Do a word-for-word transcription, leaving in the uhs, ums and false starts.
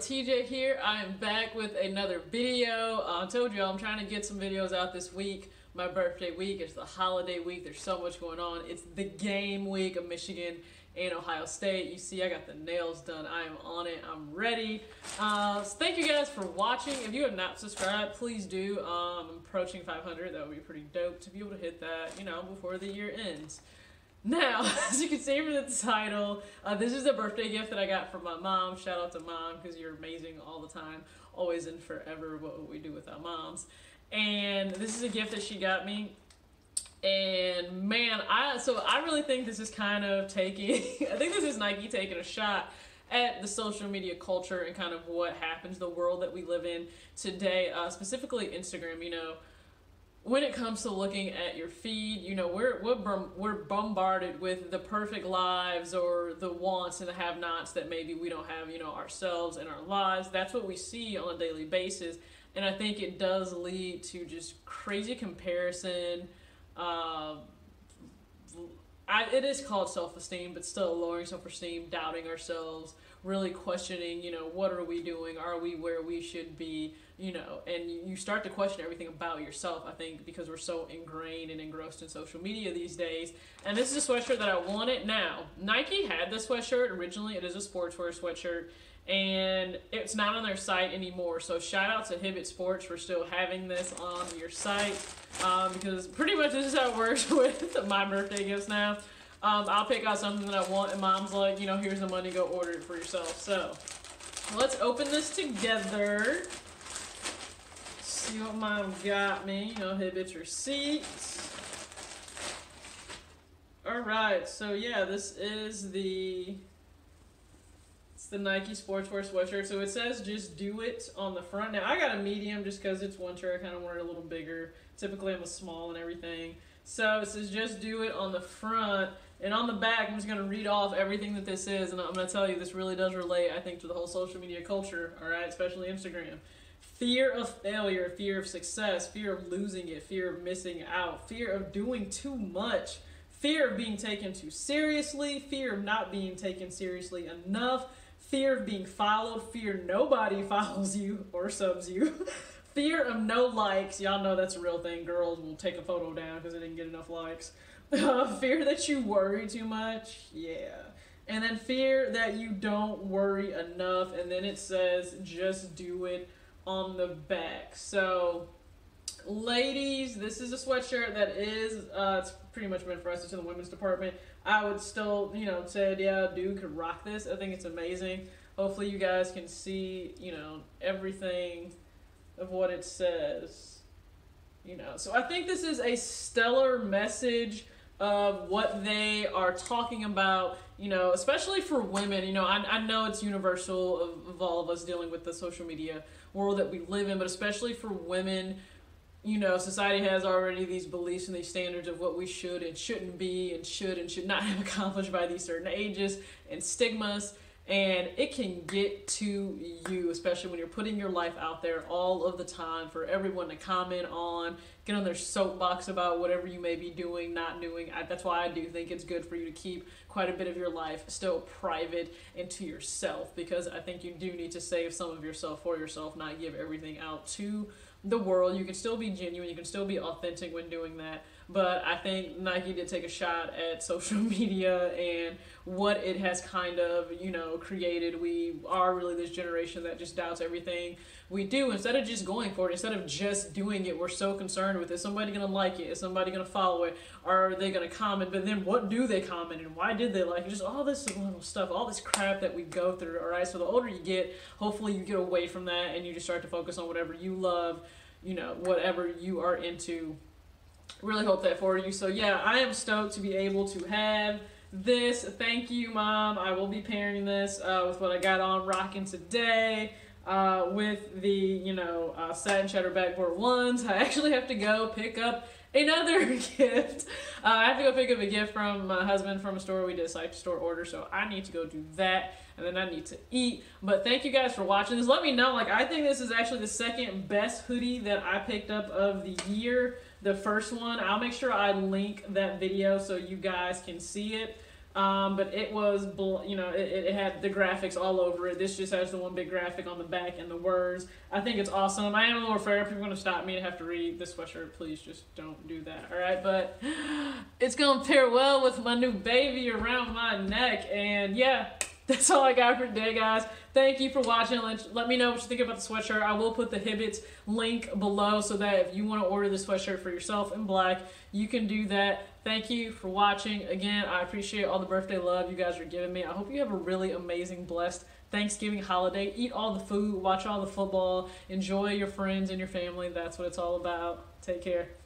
T J here. I am back with another video. I uh, told you I'm trying to get some videos out this week. My birthday week, it's the holiday week, there's so much going on. It's the game week of Michigan and Ohio State. You see I got the nails done. I am on it. I'm ready. Uh, so thank you guys for watching. If you have not subscribed, please do. Um, I'm approaching five hundred. That would be pretty dope to be able to hit that, you know, before the year ends. Now, as you can see from the title, uh, this is a birthday gift that I got from my mom. Shout out to Mom, because you're amazing all the time. Always and forever. What would we do without moms? And this is a gift that she got me. And man, I so I really think this is kind of taking, I think this is Nike taking a shot at the social media culture and kind of what happens, the world that we live in today, uh, specifically Instagram, you know. When it comes to looking at your feed, you know, we're, we're, we're bombarded with the perfect lives or the wants and the have-nots that maybe we don't have, you know, ourselves and our lives. That's what we see on a daily basis. And I think it does lead to just crazy comparison. Uh, I, it is called self-esteem, but still lowering self-esteem, doubting ourselves, really questioning, you know, what are we doing? Are we where we should be? You know, and you start to question everything about yourself, I think, because we're so ingrained and engrossed in social media these days. And this is a sweatshirt that I wanted. Now, Nike had this sweatshirt originally. It is a sportswear sweatshirt, and it's not on their site anymore. So shout out to Hibbett Sports for still having this on your site, um, because pretty much this is how it works with my birthday gifts now. Um, I'll pick out something that I want, and Mom's like, you know, here's the money, go order it for yourself. So let's open this together. See what Mom got me. You know, Hibbett's receipts. All right, so yeah, this is the it's the Nike sportswear sweatshirt. So it says "Just Do It" on the front. Now I got a medium just because it's winter. I kind of wanted a little bigger. Typically I'm a small and everything. So it says "Just Do It" on the front. And on the back, I'm just going to read off everything that this is, and I'm going to tell you this really does relate, I think, to the whole social media culture, all right, especially Instagram. Fear of failure, fear of success, fear of losing it, fear of missing out, fear of doing too much, fear of being taken too seriously, fear of not being taken seriously enough, fear of being followed, fear nobody follows you or subs you, fear of no likes. Y'all know that's a real thing. Girls will take a photo down because they didn't get enough likes. Uh, fear that you worry too much, yeah. And then fear that you don't worry enough. And then it says, just do it on the back. So, ladies, this is a sweatshirt that is, uh, it's pretty much meant for us. It's in the women's department. I would still, you know, say, yeah, dude could rock this. I think it's amazing. Hopefully you guys can see, you know, everything of what it says. You know, so I think this is a stellar message of what they are talking about, you know, especially for women. You know, I, I know it's universal of, of all of us dealing with the social media world that we live in, but especially for women, you know, society has already these beliefs and these standards of what we should and shouldn't be and should and should not have accomplished by these certain ages and stigmas. And it can get to you, especially when you're putting your life out there all of the time for everyone to comment on, get on their soapbox about whatever you may be doing, not doing. I, that's why I do think it's good for you to keep quite a bit of your life still private and to yourself, because I think you do need to save some of yourself for yourself, not give everything out to the world. You can still be genuine, you can still be authentic when doing that. But I think Nike did take a shot at social media and what it has kind of, you know, created. We are really this generation that just doubts everything we do. Instead of just going for it, instead of just doing it, we're so concerned with, is somebody going to like it? Is somebody going to follow it? Are they going to comment? But then what do they comment and why did they like it? Just all this little stuff, all this crap that we go through, all right? So the older you get, hopefully you get away from that and you just start to focus on whatever you love, you know, whatever you are into. Really hope that for you. So yeah, I am stoked to be able to have this. Thank you, Mom. I will be pairing this uh, with what I got on rocking today, uh, with the, you know, uh, satin cheddar backboard ones. I actually have to go pick up another gift. Uh, I have to go pick up a gift from my husband from a store. We did a site store order, so I need to go do that, and then I need to eat. But thank you guys for watching this. Let me know. Like, I think this is actually the second best hoodie that I picked up of the year. The first one, I'll make sure I link that video so you guys can see it. Uh, Um, but it was, bl you know, it, it had the graphics all over it. This just has the one big graphic on the back and the words. I think it's awesome. I am a little afraid people are going to stop me and have to read this sweatshirt. Please just don't do that, all right? But it's going to pair well with my new baby around my neck. And, yeah, that's all I got for today, guys. Thank you for watching. Let me know what you think about the sweatshirt. I will put the Hibbett's link below so that if you want to order the sweatshirt for yourself in black, you can do that. Thank you for watching. Again, I appreciate all the birthday love you guys are giving me. I hope you have a really amazing, blessed Thanksgiving holiday. Eat all the food, watch all the football, enjoy your friends and your family. That's what it's all about. Take care.